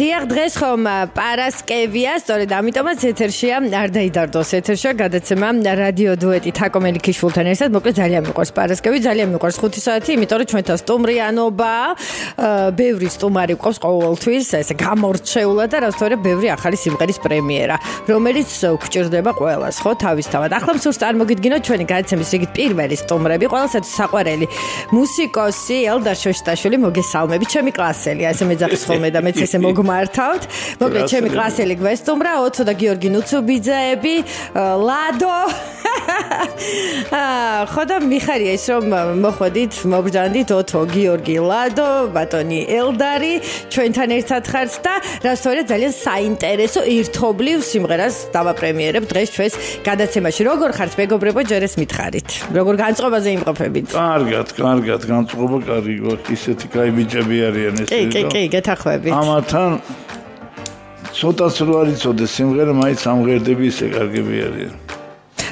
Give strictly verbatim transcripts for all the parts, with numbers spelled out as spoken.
Diag dres xom Paraskeviya stored amitomas etershiya ar daidardos etersha gadetsema radio duetit Hakomeli Kishvultan ersad moqle zalyan miqors Paraskevi zalyan miqors ხუთი საათი იმიტომ რომ ჩვენთან სტუმრიანობა ბევრი სტუმარი ყავს ყოველთვის ესე გამორჩეულა და რასთორე ბევრი ახალი სიმღერის პრემიერა რომელიც გვჭირდება ყველას ხო თავისთავად ახლა მსურს წარმოგიდგინოთ ჩვენი გადაცემის რიგით პირველი სტუმრები ყველასათვის საყვარელი მუსიკოსი ელდარ შოშტაშვილი მოგესალმებით ჩემი კლასელია ესე მეძახის ხოლმე და მეც ესე მოგ Martaut, mogle ce mi clasele gvestumra, otso da Giorgi Nucubidzeebi, Lado. Khodam mikhari es rom mokhvodit, mobjandit otso Giorgi Lado, batoni Eldari, ჩვენთან ერთად ხართ და რასთორე ძალიან საინტერესო ერთობლივ სიმღერას დავაპრემიერებ დღეს ჩვენს გადაცემაში. Როგორ ხართ მეგობრებო, ჯერ ეს მითხარით. Როგორ განწყობაზე იმყოფებით? Კარგად, კარგად, განწყობა კარი გვაქვს, ისეთი კაი ბიჭები არიან ეს. კი, კი, გეთახვებით. ამათან Sota sruarico de simgher mai samgherdebis egargebi arien.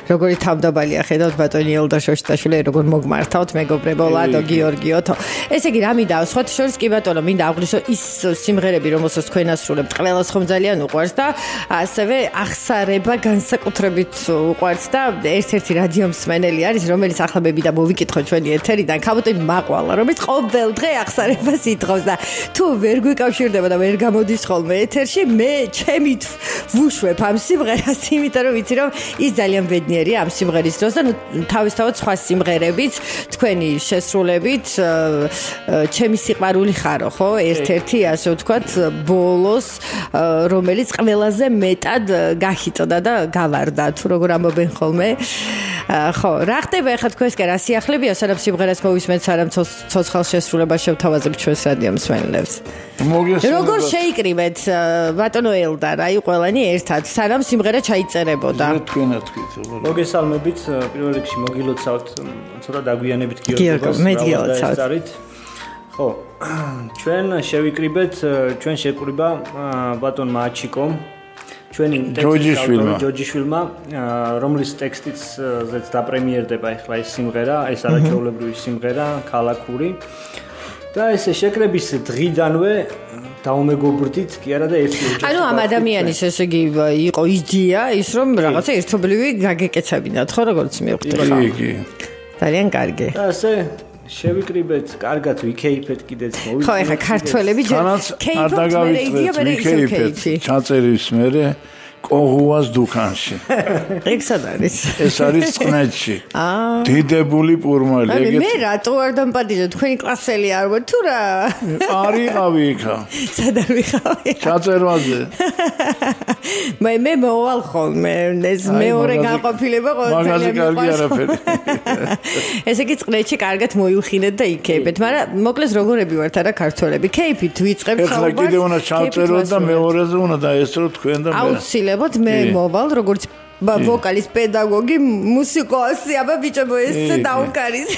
Rogori tabdabalia xedat batoni Eldar Shoshtaashvili, rogor mogmartavt megobrebo Lado Giorgiot. Ესე იგი, რა მიდავს? ხოთ შორს კი ბატონო, მინდა აღვნიშნო ის სიმღერები, რომელსაც თქვენ ასრულებთ, ყველას ხომ ძალიან უყვარს და ასევე ახსარება განსაკუთრებით უყვარს და ერთ-ერთი რადიომსმენელი არის, რომელიც ახლა მე მინდა მოვიკითხო ჩვენი ეთერიდან, ქაბოტები მაყვალა, რომელიც ყოველდღე ახსარებას ითხოვს და თუ ვერ გვიკავშირდება და ვერ გამოდის ხოლმე ეთერში, მე ჩემით ვუშვებ ამ სიმღერას, იმიტომ რომ ვიცი რომ ის ძალიან ბედნიერი ამ სიმღერის დროს და თავისთავად სხვა სიმღერებიც თქვენი შესრულებით ჩემი სიყვარული ხარო ხო ერთ-ერთი ასე ვთქვათ ბოლოს რომელიც ყველაზე მეტად გახიწოდა და გავარდა თუ როგორ ამობენ ხოლმე ხო რა ხდება ახლა თქვენსკენ რა სიახლებია სანამ სიმღერას მოვისმენთ სანამ ცოცხალ შესრულებას შევთავაზებთ ჩვენს რადიომსმენელებს როგორ შეიკრიბეთ ბატონო ელდარ აი ყველანი ერთად სანამ სიმღერა ჩაიწერებოდა მოგესალმებით პირველ რიგში მოგილოცავთ ცოტა დაგვიანებით გიორგოს მოგილოცავთ ხო ჩვენ შევიკრიბეთ ჩვენ შეკრიბა ბატონ მაჩიკომ ჩვენი ჯორჯიშვილმა რომლის ტექსტიც ზეც დაპრემიერდება ახლა ეს სიმღერა ეს არაჩვეულებრივი სიმღერა ქალაქური და ესე შეკრების დღიდანვე დაუმეგობრდით კი არა და ერთი ოჯახი ანუ ამ ადამიანის ესე იგი იყო იდეა ის რომ რაღაცა ერთობლივი გაგეკეცებინათ ხო როგორც მივხვდი ხო კი ძალიან კარგი ასე შევიკრიბეთ, კარგად ვიქეიფეთ კიდეც მოვიდეთ. ხო, ეხა ქართველები ქეიფეთ, ჩაწერის მერე კოღუას დუქანში. ეგ სად არის? ეს არის წყნეთში. დიდებული პურმალი ეგეც. მე რატო არ დამპატიჟე, თქვენი კლასელი არ ვარ თუ რა? არიყავი იქა. სად არ ვიყავი? ჩაწერვაზე. მე მე მოვალ ხოლმე, ეს მეორე განყოფილება ყოველთვის მიყავს. ესე იგი წყნეთში კარგად მოილხინეთ და იქეიფეთ, მაგრამ მოკლეს როგორები ვართ არა ქართველები? ქეიფით ვიწყებთ ხოლმე. ეხლა კიდე უნდა ჩაწეროთ და მეორეზე უნდა დაესწრო თქვენ და მე. Ლებოთ მე მოვალ როგორც ვოკალის პედაგოგი მუსიკოსი აბა ბიჭებო ესე დაუკარის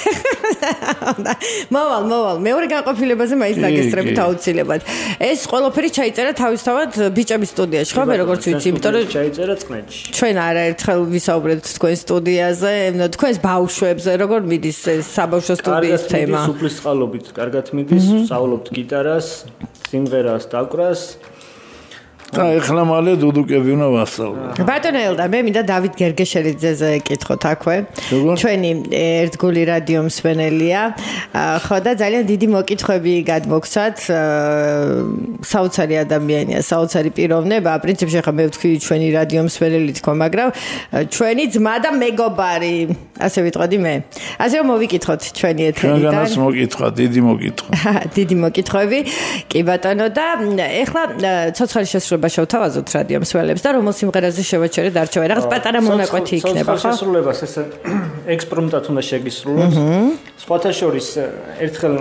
მოვალ მოვალ მეორე განყოფილებაზე მაინც დაგესწრებით აუცილებლად ეს ყველაფერი ჩაიწერა თავისთავად ბიჭების სტუდიაში ხო მე როგორც ვიცი იმიტომ რომ ჩაიწერა წყნეთში ჩვენ არაერთხელ ვისაუბრებთ თქვენ სტუდიაზე თქვენს ბავშვებზე როგორ მიდის საბავშვო სტუდიის თემა კარგად მიდის უბრალოდ კარგად მიდის სწავლობთ გიტარას სიმღერას დაკვრას და ეხლა მალე დუდუკები უნდა ვასწავლო. ბატონო ელდა, მე მინდა დავით გერგეშელიძეზე ეკითხოთ აქვე. ჩვენი ერთგული რადიომსმენელია. ხო და ძალიან დიდი მოკითხვები გადმოგცვათ საოცარი ადამიანია, საოცარი პიროვნება. პრინციპში ხა მე ვთქვი ჩვენი რადიომსმენელი თქო, მაგრამ ჩვენი ძმა და მეგობარი, ასე ვიტყოდი მე. ასე რომ მოვიკითხოთ ჩვენი ეთერიდან. ჩვენგანაც მოკითხვა, დიდი მოკითხვა. დიდი მოკითხვები. კი ბატონო და ეხლა ცოცხალი შესრულება შევთავაზოთ რადიომსმენელებს და რომელ სიმღერაზე შევაჩერეთ არჩევი. რაღაც პატარა მონაკვეთი იქნება, ხო? შესრულებას ესე ექსპრომტად უნდა შეგისრულოთ. სხვათა შორის ერთხელ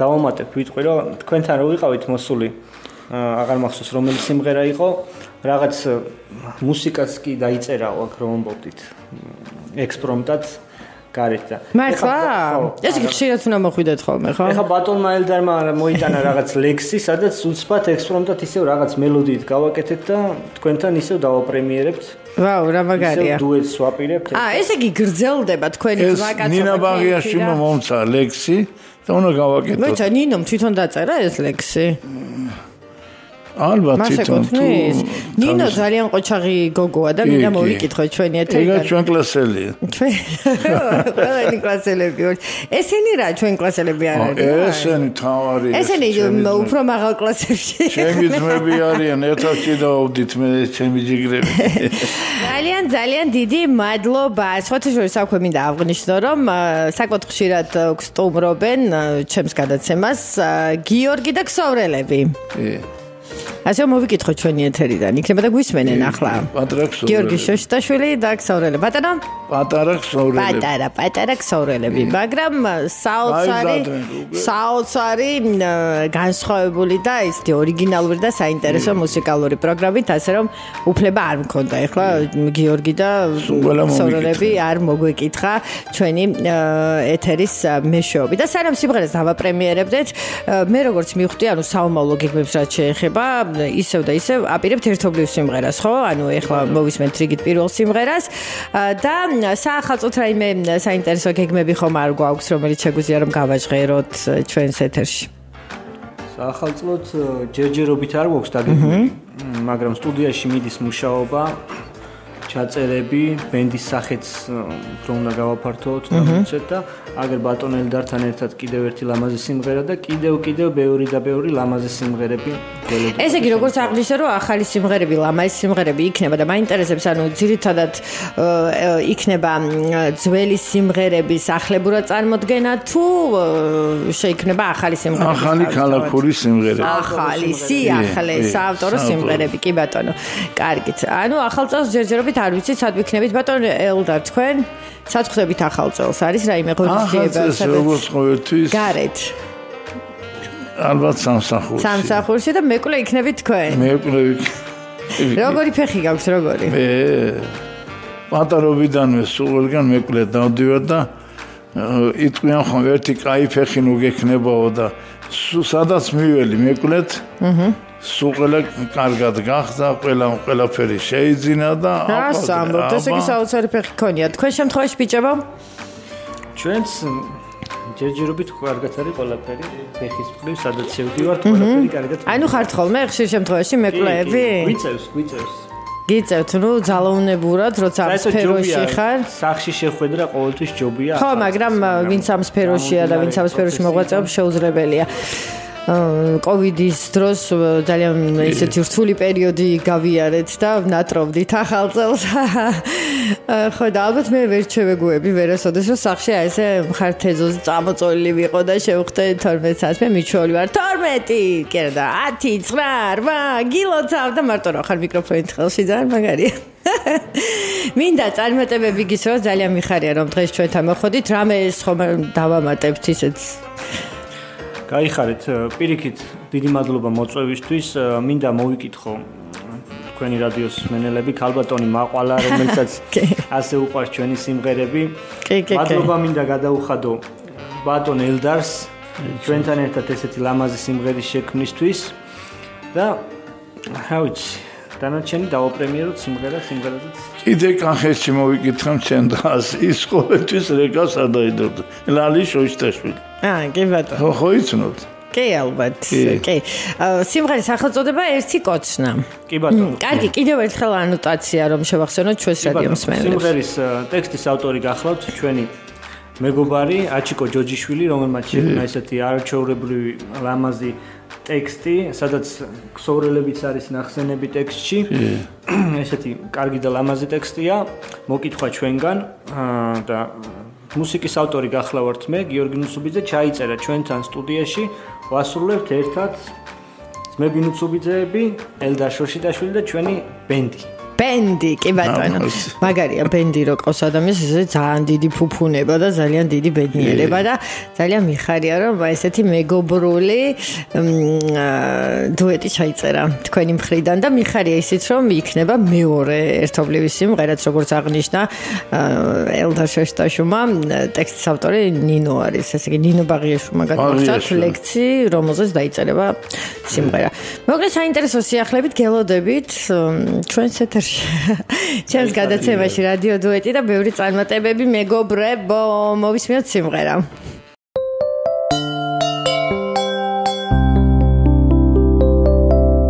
დავამატებ ვიტყვი, რომ თქვენთან რო ვიყავით მოსული, აღარ მახსოვს რომელი სიმღერა იყო, რაღაც მუსიკას კი დაიწერა აქ რომ ამბობდით. ექსპრომტად გარეთდა. მართლა? ესე იგი შეიძლება უნდა მოხვიდეთ ხოლმე, ხო? ეხლა ბატონმა ელდარმა მოიტანა რაღაც ლექსი, სადაც უცბად ექსპრომტად ისევ რაღაც მელოდიით გავაკეთეთ და თქვენთან ისევ დავაპრემიერებთ. ვაუ, რა მაგარია. ისევ დუეტს ვაპირებთ. აა, ესე იგი გრძელდება თქვენი ვაკაცობა. ეს ნინა ბაღიაშვილმა მომცა ლექსი და უნდა გავაკეთოთ. მოიცა ნინომ თვითონ დაწერა ეს ლექსი? Albat țităm tu. Nino Zaljen qochagi gogoa da მინდა მოვიკითხო ჩვენი ეთერიდან. ეგა ჩვენ კლასელია. ჩვენ. ყველანი კლასელები ვართ. ესენი რა ჩვენ კლასელები არ არის? ესენი თავარი. ესენი უფრო მაღალ კლასებში. ჩემი ძმები არიან, ერთად დავდით მე ჩემი ჯიგრები. ძალიან ძალიან დიდი მადლობა. სხვათაშორის აქვე მინდა აღვნიშნო რომ საკმაოდ ხშირად გვსტუმრობენ ჩემს გადაცემას გიორგი და ქსოვრელები. კი. Așa mă văd că e ceva nițeri, dar nici nu mă duc în acla. Georgi, ce ești așulei, da, xaurele. Patana? Patana, xaurele. Patana, patana, xaurele. Bagram, sauțari, sauțari, ganshoibuli, da, este originalul, da, s-a interesat musicalului programului, da, se rom, uplebar, conta, e clar, Georgi, da, xaurele, iar mă duc în acla, ceva eteris, meșobi. Da, se rom, sigur, este o premieră, deci, merogorț miuhtianu, sau mă logic, mi-e frică, ისევ და ისევ აპირებთ ერთობლივ სიმღერას, ხო? ანუ ეხლა მოვისმენთ რიგით პირველ სიმღერას და საახალწლოდ რაიმე საინტერესო გეგმები ხომ არ გვაქვს, რომელიც შეგვიძლია რომ გავაჟღეროთ ჩვენს ეთერში. Საახალწლოდ ჯერჯერობით არ გვაქვს დაგეგმილი, მაგრამ სტუდიაში მიდის მუშაობა, ჩაწერები, ბენდის სახეც უფრო უნდა გავაფართოვოთ და მოცეთ და აგერ ბატონ ელდართან ერთად კიდევ ერთი ლამაზი სიმღერა და კიდევ კიდევ ბევრი და ბევრი ლამაზი სიმღერები გველოდებთ. ესე იგი, როგორც აღნიშნა, რომ ახალი სიმღერები, ლამაზი სიმღერები იქნება და მაინტერესებს, ანუ ძირითადად იქნება ძველი სიმღერების ახლებურად წარმოქმნა თუ შეიქმნება ახალი სიმღერები? ახალი ქალაქური სიმღერები. ახალი, სიახლე, საავტორო სიმღერები, კი ბატონო. კარგით. ანუ ახალ წელს ჯერჯერობით არ ვიცით, სად ვიქნებით ბატონ ელდარ თქვენ? Săt cu tăbita xalțos, ariți raime godistieba, să vedeți. Garet. Albat samsakhurshi. Samsakhurshi da mekule iknevit tkven. Mekule. Rogori pexi gags rogori. E. Patarobidan ve suvelgan mekule davdivat da itqvian xon erti qai pexi nu geknebao da sadats miveli mekulet. Mhm. Suqela qargad gaxta, qela qelaferi sheidzina da აბა სამბობთ, ესე იგი საოცარი ფეხი ქონია. თქვენ შემთხვევაში ბიჭებო? ჩვენც ჯერჯერობით კარგად არის ყველაფერი, ფეხის მხრივ, სადაც შევდივართ, ყველაფერი კარგად არის. ანუ ხართ ხოლმე ხშირ შემთხვევაში მეკლეები? გვიწევს, გვიწევს. გიწევთ, ნუ ძალაუნებურად, როცა ამ სფეროში ხარ, სახში შეხვედრა ყოველთვის ჯობია. ხო, მაგრამ ვინც ამ სფეროშია და ვინც ამ სფეროში მოღვაწეობს, შეუძლებელია. COVID-ის დროს ძალიან ესეთი რთული პერიოდი გავიარეთ და ვნატრობდით ახალ წელს. ხო და ალბათ მე ვერ შევეგუები ვერასოდეს რომ სახში აი ესე ხართეზოზე წამოწოლილი ვიყო და შევხვდე თორმეტს. მე მიჩვეული ვარ თორმეტი, კი რა ათი, ცხრა, ათი გილოცავ და მარტო რა ხარ მიკროფონით ხელში ძალიან მაგარია. Minda, წარმატებები გისურვებთ, ძალიან მიხარია რომ დღეს ჩვენთან მოხდით, რამე ეს ხომ დავამატებთ ისეც. გაიხარეთ, პირიქით, დიდი მადლობა მოწვევისთვის. მინდა მოვიკითხო თქვენი რადიოს მენელები, ქალბატონი მაყვალა, რომელსაც ასე უყვარს ჩვენი სიმღერები. მადლობა მინდა გადაუხადო ბატონ ელდარს ჩვენთან ერთად ესეთი ლამაზი სიმღერის შექმნისთვის და რა ვიცი, დანარჩენი დავაპრემიეროთ სიმღერა სიმღერაზეც. კიდე კახეთში მოვიკითხამ ჩვენ დღას ის ყოველთვის რეკას ადაიდოთ. ლალი შოშტაშვილი. აა, კი ბატონო. ხო, ხო იცნოთ. კი, ალბათ. კი. სიმღერის სახელწოდება ერთი კოცნა. კი ბატონო. კარგი, კიდევ ერთხელ ანოტაცია რომ შევახსენოთ ჩვენს რადიოს მენელებს. სიმღერის ტექსტის ავტორი გახლავთ ჩვენი მეგობარი აჩიკო ჯოჯიშვილი, რომელმაც შექმნა ესეთი არაჩვეულებრივი ლამაზი ტექსტი, სადაც ქსოვრელებიც არის ნახსენები ტექსტში. ესეთი კარგი და ლამაზი ტექსტია, მოკითხვა ჩვენგან და მუსიკის ავტორი გახლავართ მე, გიორგი ნუცუბიძე, ჩაიწერა ჩვენთან სტუდიაში, ვასრულებთ ერთად ძმები ნუცუბიძეები, ელდარ შოშიტაშვილი და ჩვენი ბენდი. Bendi, კი ბატონო. მაგარია ბენდი როკოს ადამიანს, ესე ძალიან დიდი ფუფუნება და ძალიან დიდი ბედნიერება და ძალიან მიხარია რომ ესეთი მეგობრული დუეტი ჩაიწერა თქვენი მხრიდან და მიხარია ისიც რომ იქნება მეორე ერთობლივი სიმღერაც, როგორც აღნიშნა ელდარ შოშტაშვილმა, ტექსტის ავტორი ნინო არის, ესე იგი ნინო ბაღიაშვილმა გადმოაწერა ლექსი, რომელზეც დაიწერება სიმღერა. მოკლედ საინტერესო სიახლებით გელოდებით ჩვენს ეთერ ჩემს გადაცემაში რადიო დუეტი და ბევრი წარმატებები მეგობრებო, მოვისმინოთ სიმღერა.